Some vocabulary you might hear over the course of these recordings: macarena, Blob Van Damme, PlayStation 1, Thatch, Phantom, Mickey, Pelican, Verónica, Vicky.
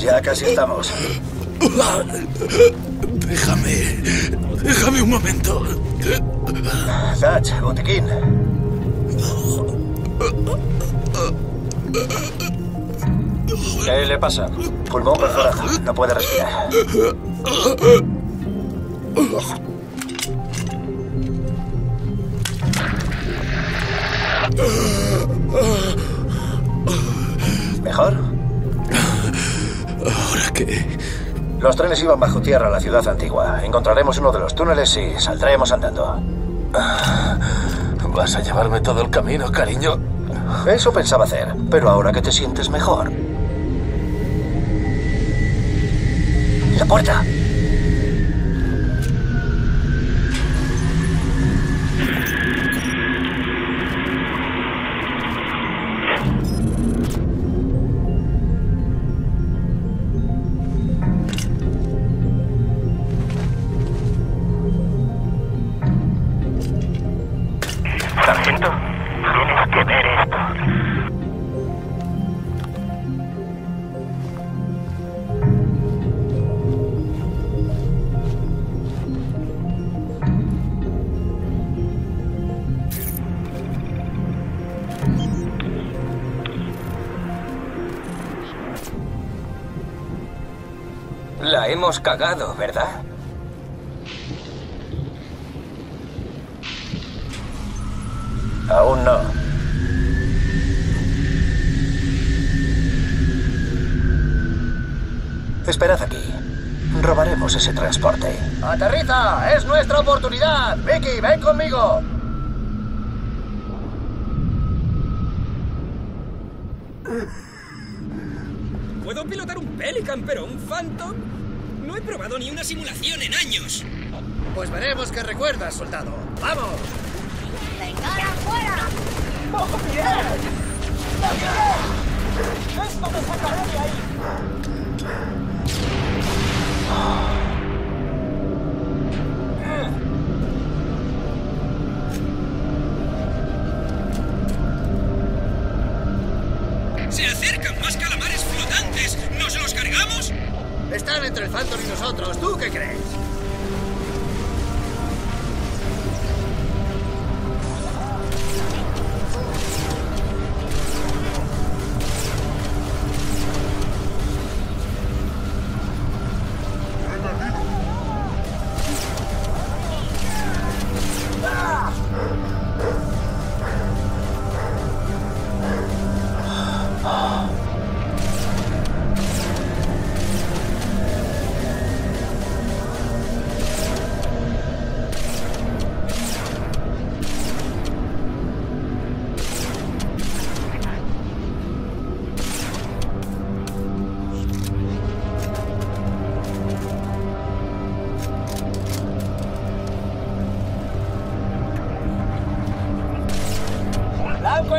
Ya casi estamos. Déjame un momento. Thatch, botiquín. ¿Qué le pasa? Pulmón perforado. No puede respirar. ¿Mejor? ¿Ahora qué? Los trenes iban bajo tierra a la ciudad antigua. Encontraremos uno de los túneles y saldremos andando. ¿Vas a llevarme todo el camino, cariño? Eso pensaba hacer, pero ahora que te sientes mejor. ¡La puerta! La hemos cagado, ¿verdad? Aún no. Esperad aquí. Robaremos ese transporte. ¡Aterriza! ¡Es nuestra oportunidad! ¡Vicky, ven conmigo! Puedo pilotar un Pelican, pero un Phantom... No he probado ni una simulación en años. Pues veremos qué recuerdas, soldado. ¡Vamos! ¡Venga, afuera! ¡Bajo mi edad! ¡Esto me sacará de ahí! ¡Se acercan más calamares flotantes! ¿Nos los cargamos? Están entre el Phantom y nosotros. ¿Tú qué crees?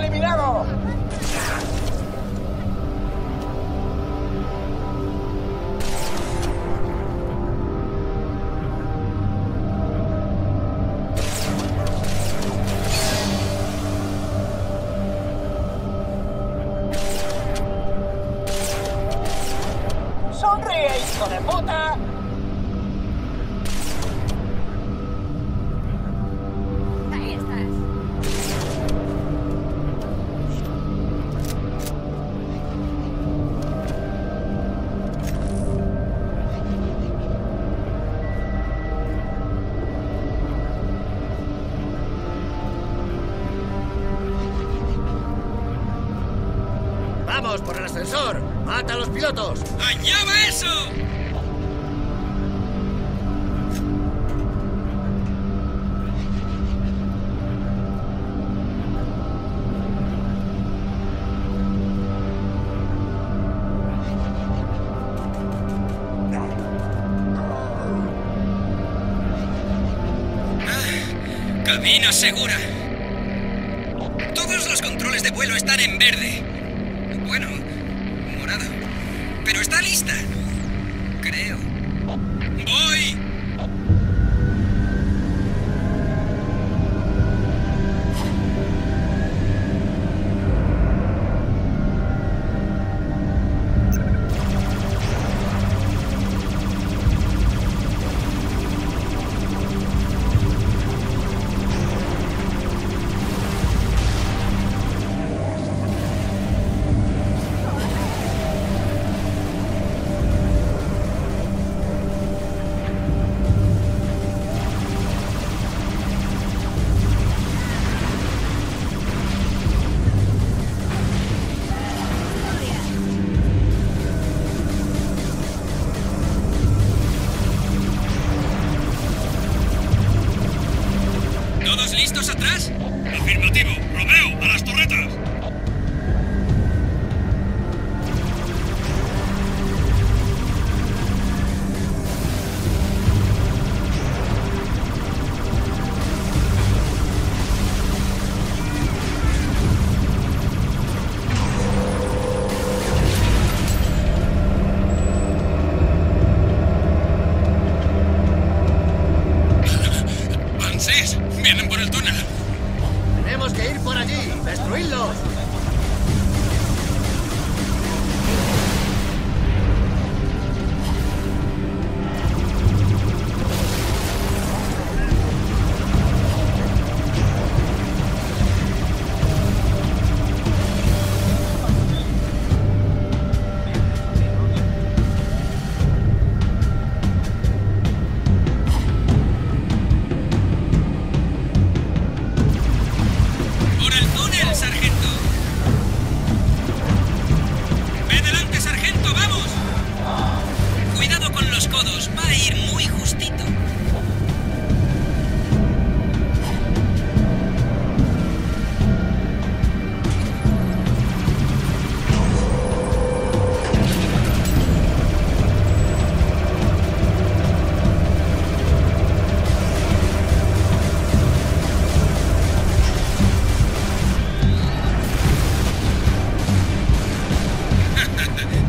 ¡Eliminado! ¡Sonríe, hijo de puta! ¡Vamos por el ascensor! ¡Mata a los pilotos! ¡Allá va eso! Cabina segura. Todos los controles de vuelo están en verde. Bueno, morado. Pero está lista. Creo. ¡Voy!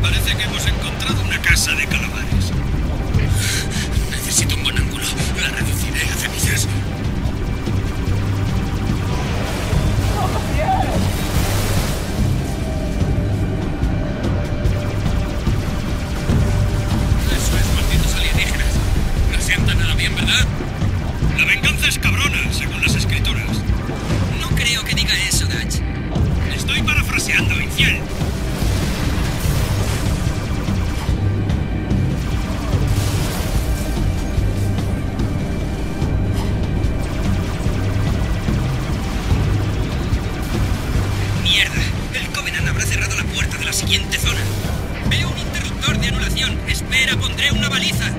Parece que hemos encontrado una casa de calamares. Necesito un buen ángulo. La reduciré a cenizas. ¡Oh, Dios! La venganza es cabrona, según las escrituras. No creo que diga eso, Thatch. Estoy parafraseando, infiel. Mierda, el Covenant habrá cerrado la puerta de la siguiente zona. Veo un interruptor de anulación. Espera, pondré una baliza.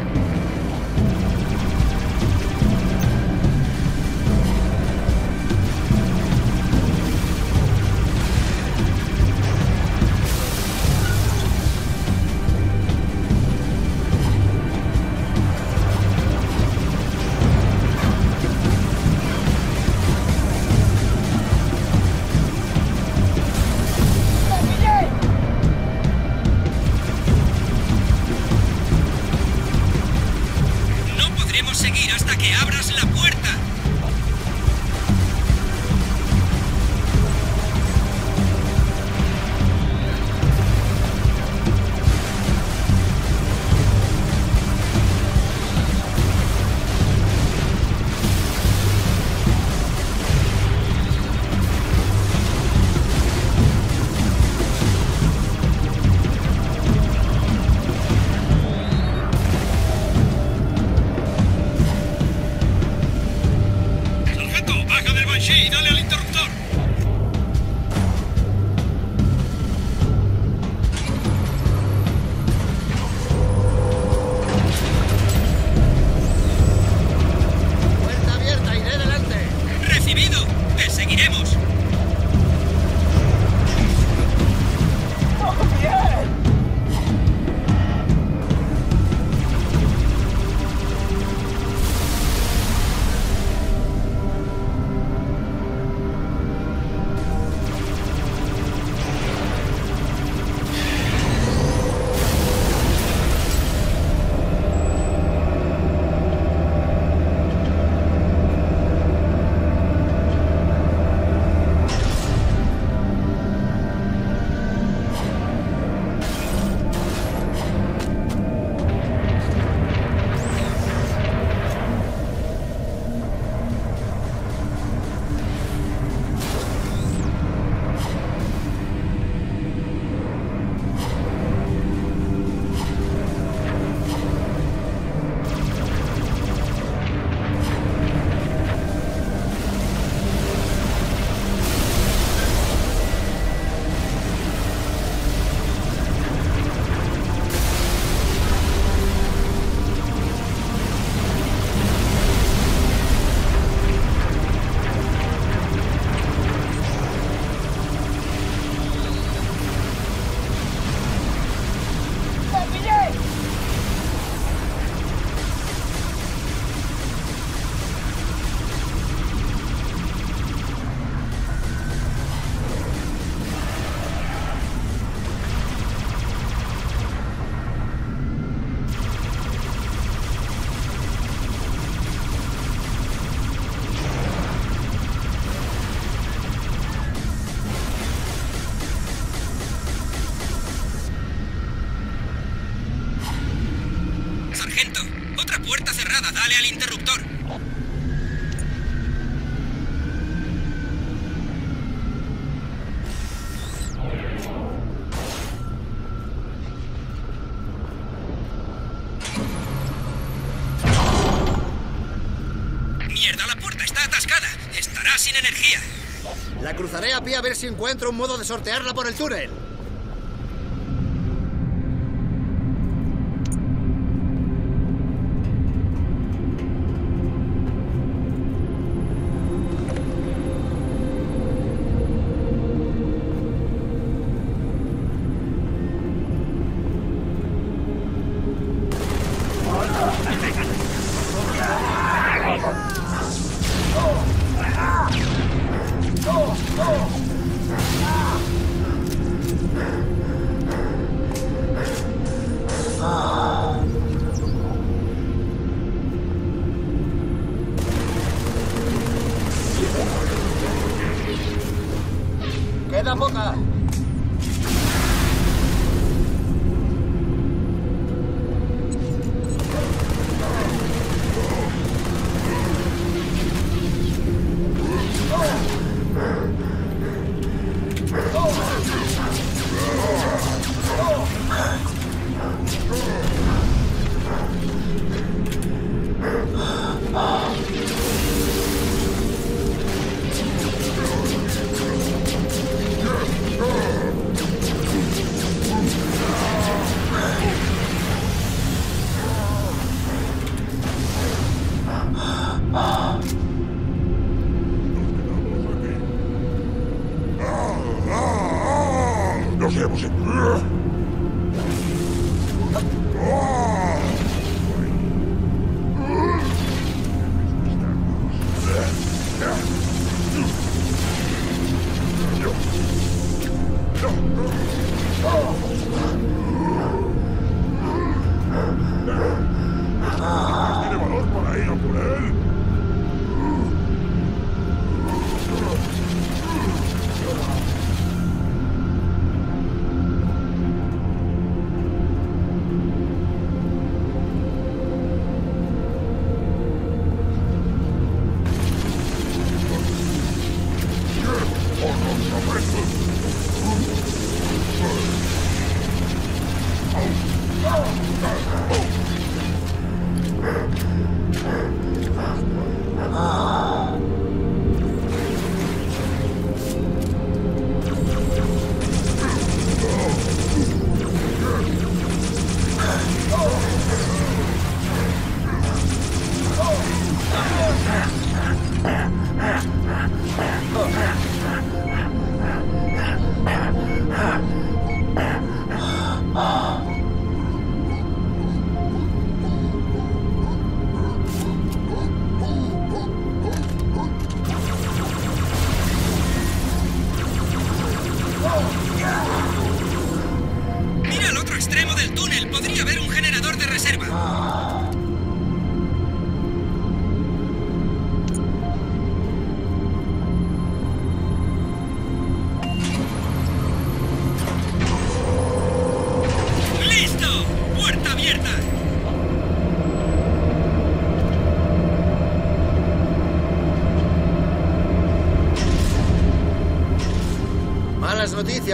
Dale al interruptor. Mierda, la puerta está atascada. Estará sin energía. La cruzaré a pie a ver si encuentro un modo de sortearla por el túnel.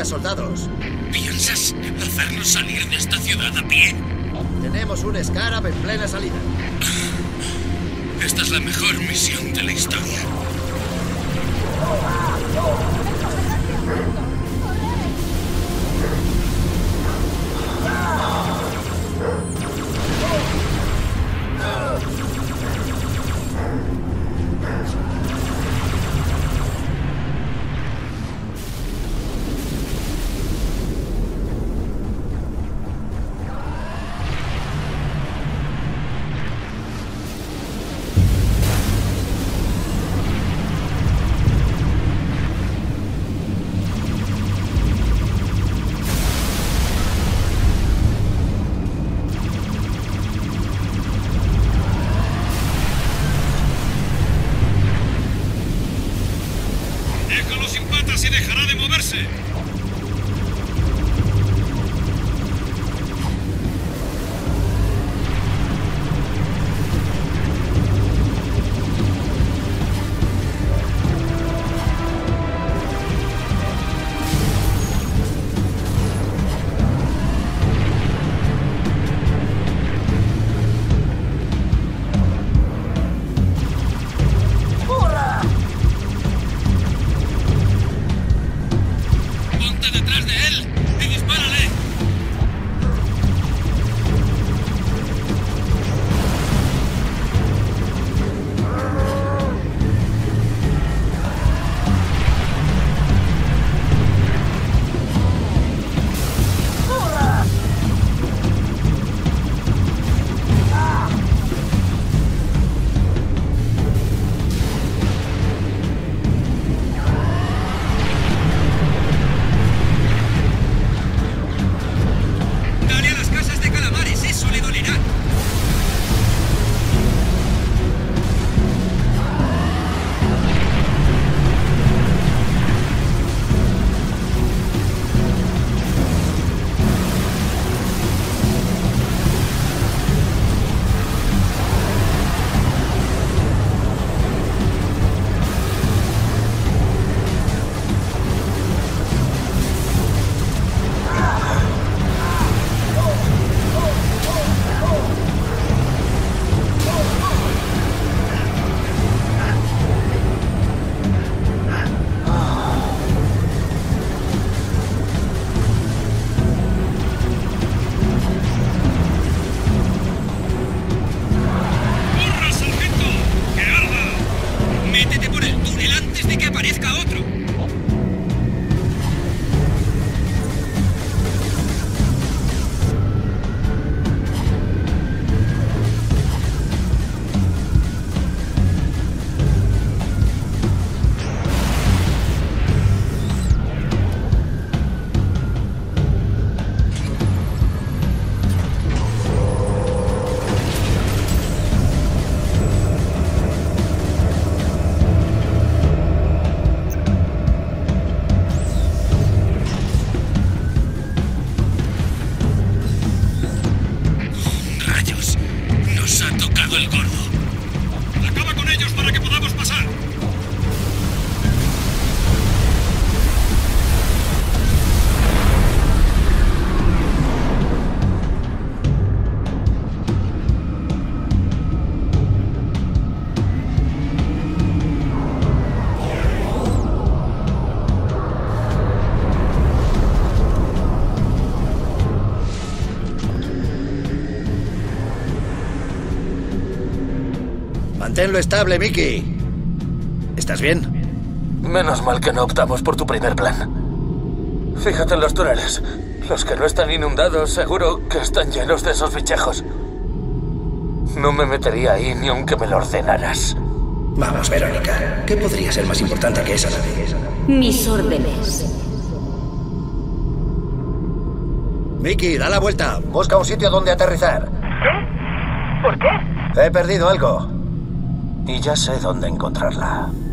Soldados. ¿Piensas hacernos salir de esta ciudad a pie? Tenemos un escárab en plena salida. Esta es la mejor misión de la historia. Manténlo estable, Mickey. ¿Estás bien? Menos mal que no optamos por tu primer plan. Fíjate en los túneles. Los que no están inundados seguro que están llenos de esos bichejos. No me metería ahí ni aunque me lo ordenaras. Vamos, Verónica. ¿Qué podría ser más importante que esa nave? Mis órdenes. Vicky, da la vuelta. Busca un sitio donde aterrizar. ¿Qué? ¿Por qué? He perdido algo. Y ya sé dónde encontrarla.